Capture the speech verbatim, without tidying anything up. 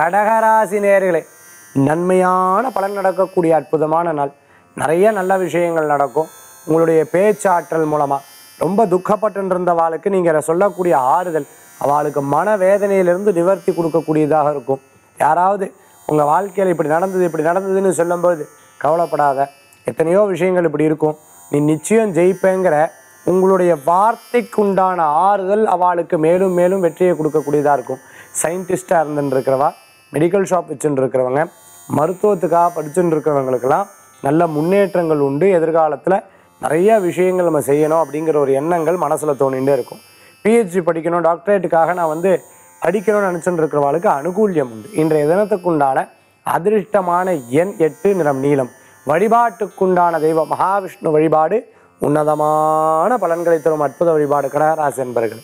கடகராசி நேயர்களே நன்மையான பலன் நடக்கக்கூடிய அற்புதமான நாள். நிறைய நல்ல விஷயங்கள் நடக்கும். உங்களுடைய பேச்சாற்றல் மூலமாக ரொம்ப துக்கப்பட்டுருந்தவாளுக்கு நீங்கள் சொல்லக்கூடிய ஆறுதல் அவளுக்கு மன வேதனையிலிருந்து நிவர்த்தி கொடுக்கக்கூடியதாக இருக்கும். யாராவது உங்கள் வாழ்க்கையில் இப்படி நடந்தது இப்படி நடந்ததுன்னு சொல்லும்போது கவலைப்படாத, எத்தனையோ விஷயங்கள் இப்படி இருக்கும், நீ நிச்சயம் ஜெயிப்பேங்கிற உங்களுடைய வார்த்தைக்குண்டான ஆறுதல் அவளுக்கு மேலும் மேலும் வெற்றியை கொடுக்கக்கூடியதாக இருக்கும். சயின்டிஸ்டாக இருந்துருக்கிறவா, மெடிக்கல் ஷாப் வச்சுட்டு இருக்கிறவங்க, மருத்துவத்துக்காக படிச்சுட்டு இருக்கிறவங்களுக்கெல்லாம் நல்ல முன்னேற்றங்கள் உண்டு. எதிர்காலத்தில் நிறைய விஷயங்கள் நம்ம செய்யணும் அப்படிங்கிற ஒரு எண்ணங்கள் மனசில் தோணிகிட்டே இருக்கும். பிஹெச்டி படிக்கணும், டாக்டரேட்டுக்காக நான் வந்து படிக்கணும்னு நினச்சிட்டு இருக்கிறவங்களுக்கு அனுகூல்யம் உண்டு. இன்றைய தினத்துக்குண்டான அதிர்ஷ்டமான எண் எட்டு, நிறம் நீளம். வழிபாட்டுக்குண்டான தெய்வம் மகாவிஷ்ணு வழிபாடு உன்னதமான பலன்களை தரும் அற்புத வழிபாடு கடகராசி என்பர்கள்.